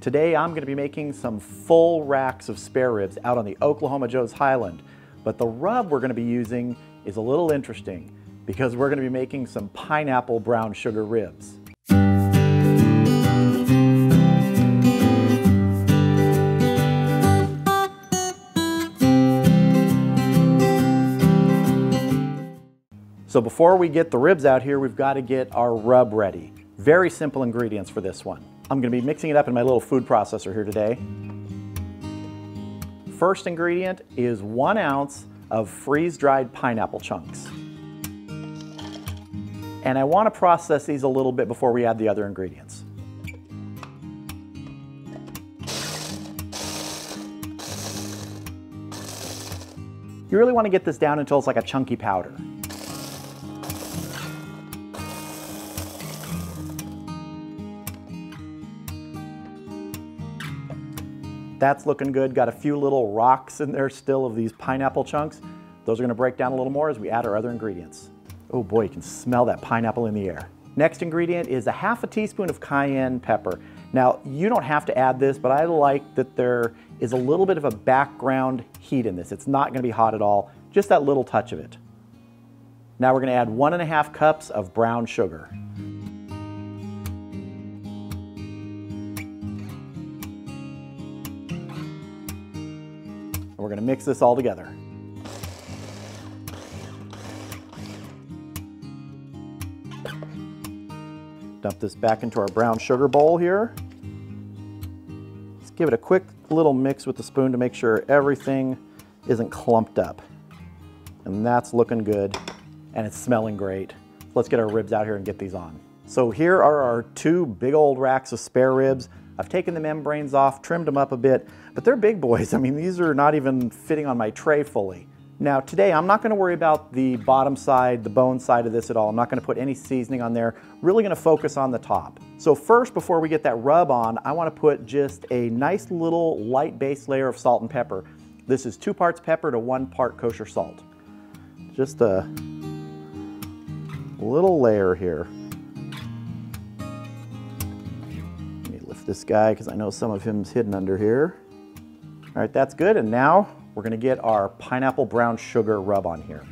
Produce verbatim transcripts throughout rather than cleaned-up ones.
Today I'm going to be making some full racks of spare ribs out on the Oklahoma Joe's Highland, but the rub we're going to be using is a little interesting because we're going to be making some pineapple brown sugar ribs. So before we get the ribs out here, we've got to get our rub ready. Very simple ingredients for this one. I'm going to be mixing it up in my little food processor here today. First ingredient is one ounce of freeze-dried pineapple chunks. And I want to process these a little bit before we add the other ingredients. You really want to get this down until it's like a chunky powder. That's looking good. Got a few little rocks in there still of these pineapple chunks. Those are gonna break down a little more as we add our other ingredients. Oh boy, you can smell that pineapple in the air. Next ingredient is a half a teaspoon of cayenne pepper. Now, you don't have to add this, but I like that there is a little bit of a background heat in this. It's not gonna be hot at all, just that little touch of it. Now we're gonna add one and a half cups of brown sugar. We're going to mix this all together. Dump this back into our brown sugar bowl here. Just give it a quick little mix with the spoon to make sure everything isn't clumped up. And that's looking good and it's smelling great. Let's get our ribs out here and get these on. So here are our two big old racks of spare ribs. I've taken the membranes off, trimmed them up a bit, but they're big boys. I mean, these are not even fitting on my tray fully. Now today, I'm not gonna worry about the bottom side, the bone side of this at all. I'm not gonna put any seasoning on there. Really gonna focus on the top. So first, before we get that rub on, I wanna put just a nice little light base layer of salt and pepper. This is two parts pepper to one part kosher salt. Just a little layer here. This guy, because I know some of him's hidden under here. All right, that's good. And now we're gonna get our pineapple brown sugar rub on here.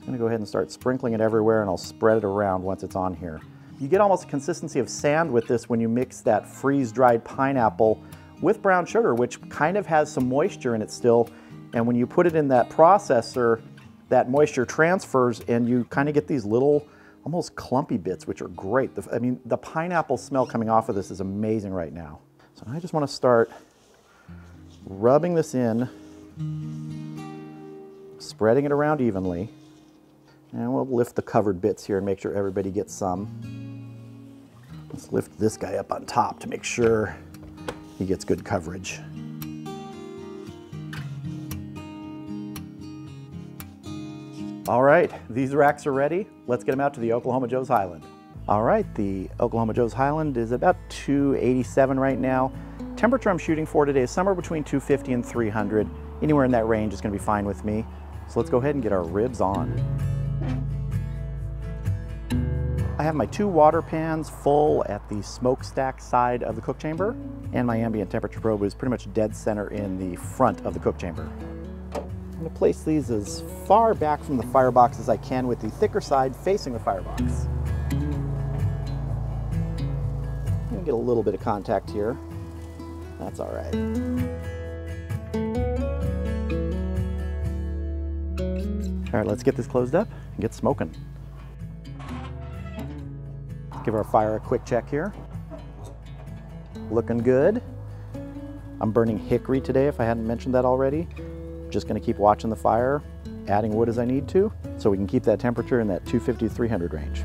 I'm gonna go ahead and start sprinkling it everywhere, and I'll spread it around once it's on here. You get almost a consistency of sand with this when you mix that freeze-dried pineapple with brown sugar, which kind of has some moisture in it still. And when you put it in that processor, that moisture transfers and you kind of get these little almost clumpy bits, which are great. The, I mean, the pineapple smell coming off of this is amazing right now. So I just want to start rubbing this in, spreading it around evenly. And we'll lift the covered bits here and make sure everybody gets some. Let's lift this guy up on top to make sure he gets good coverage. All right, these racks are ready. Let's get them out to the Oklahoma Joe's Highland. All right, the Oklahoma Joe's Highland is about two eighty-seven right now. Temperature I'm shooting for today is somewhere between two fifty and three hundred. Anywhere in that range is gonna be fine with me. So let's go ahead and get our ribs on. I have my two water pans full at the smokestack side of the cook chamber, and my ambient temperature probe is pretty much dead center in the front of the cook chamber. I'm gonna place these as far back from the firebox as I can with the thicker side facing the firebox. I'm gonna get a little bit of contact here. That's all right. All right, let's get this closed up and get smoking. Let's give our fire a quick check here. Looking good. I'm burning hickory today, if I hadn't mentioned that already. Just gonna keep watching the fire, adding wood as I need to, so we can keep that temperature in that two fifty to three hundred range.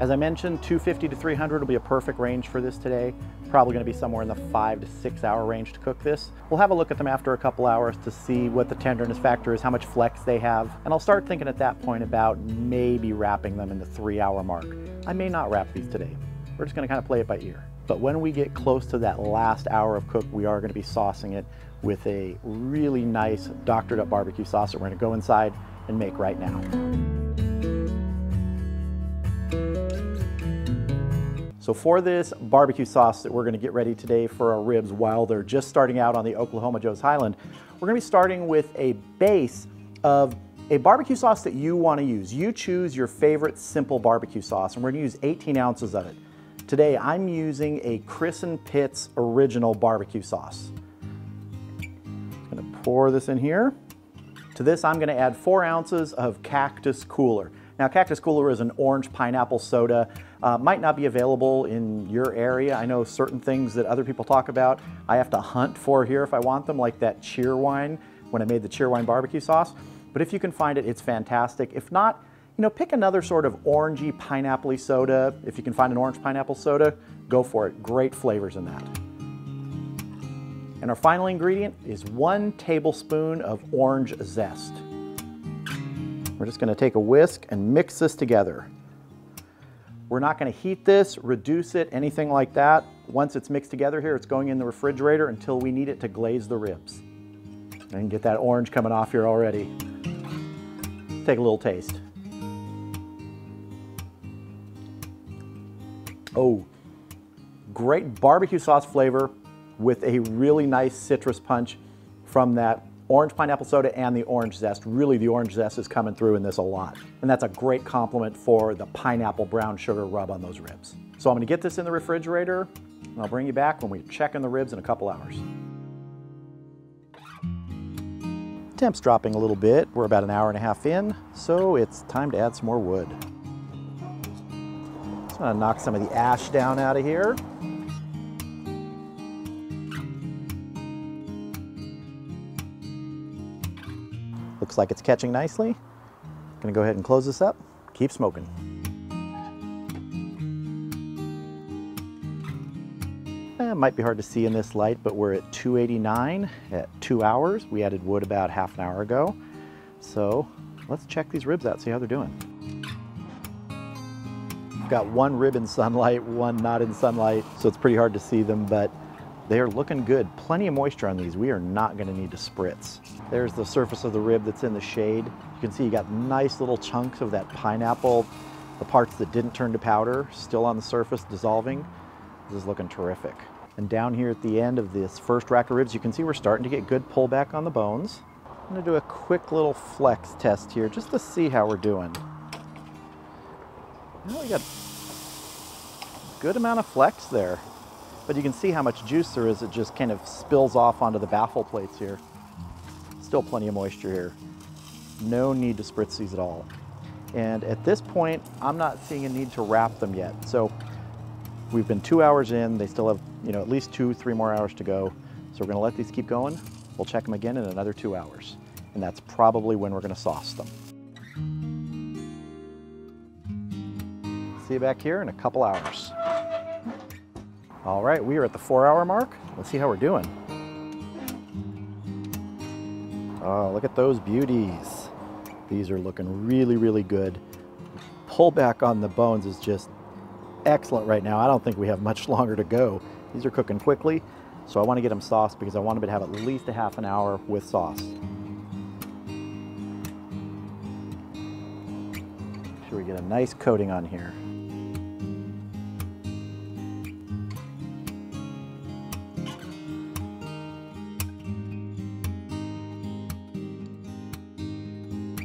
As I mentioned, two fifty to three hundred will be a perfect range for this today. Probably gonna be somewhere in the five to six hour range to cook this. We'll have a look at them after a couple hours to see what the tenderness factor is, how much flex they have, and I'll start thinking at that point about maybe wrapping them in the three hour mark. I may not wrap these today. We're just gonna kind of play it by ear. But when we get close to that last hour of cook, we are gonna be saucing it with a really nice doctored up barbecue sauce that we're gonna go inside and make right now. So for this barbecue sauce that we're gonna get ready today for our ribs while they're just starting out on the Oklahoma Joe's Highland, we're gonna be starting with a base of a barbecue sauce that you wanna use. You choose your favorite simple barbecue sauce, and we're gonna use eighteen ounces of it. Today, I'm using a Chris and Pitts original barbecue sauce. I'm gonna pour this in here. To this, I'm gonna add four ounces of Cactus Cooler. Now, Cactus Cooler is an orange pineapple soda. Uh, might not be available in your area. I know certain things that other people talk about, I have to hunt for here if I want them, like that cheer wine, when I made the cheer wine barbecue sauce. But if you can find it, it's fantastic. If not, you know, pick another sort of orangey, pineapple-y soda. If you can find an orange pineapple soda, go for it. Great flavors in that. And our final ingredient is one tablespoon of orange zest. We're just gonna take a whisk and mix this together. We're not gonna heat this, reduce it, anything like that. Once it's mixed together here, it's going in the refrigerator until we need it to glaze the ribs. And you can get that orange coming off here already. Take a little taste. Oh, great barbecue sauce flavor with a really nice citrus punch from that orange pineapple soda and the orange zest. Really, the orange zest is coming through in this a lot. And that's a great compliment for the pineapple brown sugar rub on those ribs. So I'm gonna get this in the refrigerator, and I'll bring you back when we're checking the ribs in a couple hours. Temp's dropping a little bit. We're about an hour and a half in, so it's time to add some more wood. Just gonna knock some of the ash down out of here. Looks like it's catching nicely. Gonna go ahead and close this up. Keep smoking. Eh, it might be hard to see in this light, but we're at two eighty-nine at two hours. We added wood about half an hour ago. So let's check these ribs out, see how they're doing. We've got one rib in sunlight, one not in sunlight, so it's pretty hard to see them, but they are looking good. Plenty of moisture on these. We are not gonna need to spritz. There's the surface of the rib that's in the shade. You can see you got nice little chunks of that pineapple. The parts that didn't turn to powder, still on the surface, dissolving. This is looking terrific. And down here at the end of this first rack of ribs, you can see we're starting to get good pullback on the bones. I'm gonna do a quick little flex test here just to see how we're doing. Well, we got a good amount of flex there. But you can see how much juice there is. It just kind of spills off onto the baffle plates here. Still plenty of moisture here. No need to spritz these at all. And at this point, I'm not seeing a need to wrap them yet. So we've been two hours in. They still have, you know, at least two, three more hours to go. So we're gonna let these keep going. We'll check them again in another two hours. And that's probably when we're gonna sauce them. See you back here in a couple hours. All right, we are at the four hour mark. Let's see how we're doing. Oh, look at those beauties. These are looking really, really good. Pull back on the bones is just excellent right now. I don't think we have much longer to go. These are cooking quickly, so I want to get them sauced because I want them to have at least a half an hour with sauce. Should we get a nice coating on here?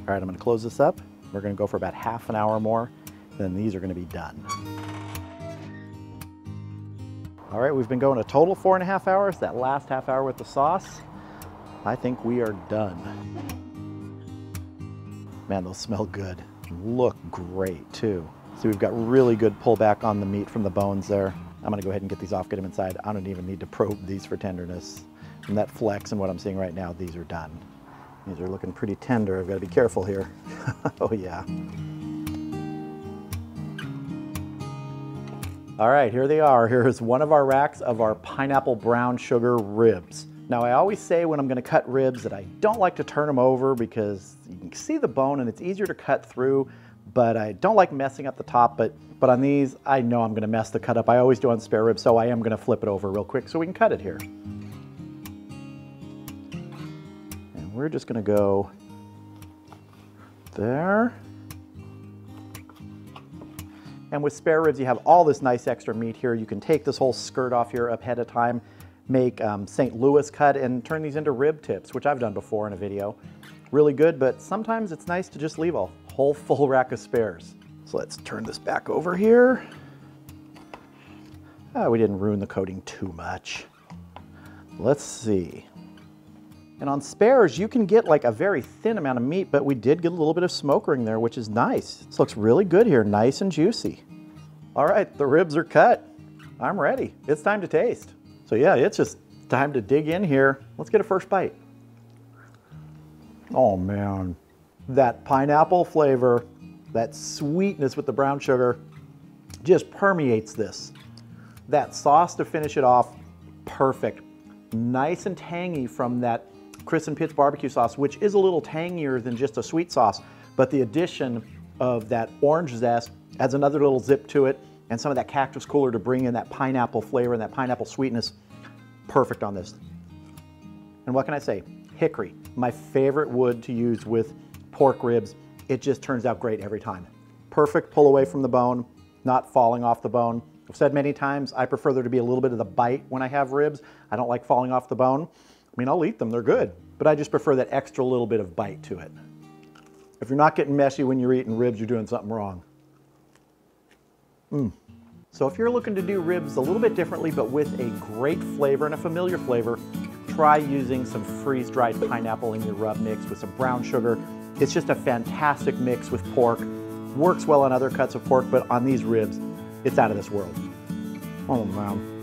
All right, I'm gonna close this up. We're gonna go for about half an hour more, then these are gonna be done. All right, we've been going a total four and a half hours. That last half hour with the sauce, I think we are done. Man, those smell good. Look great too. So we've got really good pullback on the meat from the bones there. I'm gonna go ahead and get these off, get them inside. I don't even need to probe these for tenderness. From that flex and what I'm seeing right now, these are done. These are looking pretty tender. I've got to be careful here. Oh yeah. All right, here they are. Here is one of our racks of our pineapple brown sugar ribs. Now I always say when I'm gonna cut ribs that I don't like to turn them over because you can see the bone and it's easier to cut through, but I don't like messing up the top, but, but on these, I know I'm gonna mess the cut up. I always do on spare ribs, so I am gonna flip it over real quick so we can cut it here. We're just gonna go there. And with spare ribs, you have all this nice extra meat here. You can take this whole skirt off here ahead of time, make um, Saint Louis cut, and turn these into rib tips, which I've done before in a video. Really good, but sometimes it's nice to just leave a whole full rack of spares. So let's turn this back over here. Oh, we didn't ruin the coating too much. Let's see. And on spares, you can get like a very thin amount of meat, but we did get a little bit of smoke ring there, which is nice. This looks really good here, nice and juicy. All right, the ribs are cut. I'm ready. It's time to taste. So yeah, it's just time to dig in here. Let's get a first bite. Oh man, that pineapple flavor, that sweetness with the brown sugar just permeates this. That sauce to finish it off, perfect. Nice and tangy from that Chris and Pitts barbecue sauce, which is a little tangier than just a sweet sauce, but the addition of that orange zest adds another little zip to it, and some of that Cactus Cooler to bring in that pineapple flavor and that pineapple sweetness. Perfect on this. And what can I say? Hickory, my favorite wood to use with pork ribs. It just turns out great every time. Perfect pull away from the bone, not falling off the bone. I've said many times, I prefer there to be a little bit of the bite when I have ribs. I don't like falling off the bone. I mean, I'll eat them, they're good, but I just prefer that extra little bit of bite to it. If you're not getting messy when you're eating ribs, you're doing something wrong. Mm. So if you're looking to do ribs a little bit differently, but with a great flavor and a familiar flavor, try using some freeze-dried pineapple in your rub mix with some brown sugar. It's just a fantastic mix with pork. Works well on other cuts of pork, but on these ribs, it's out of this world. Oh, wow.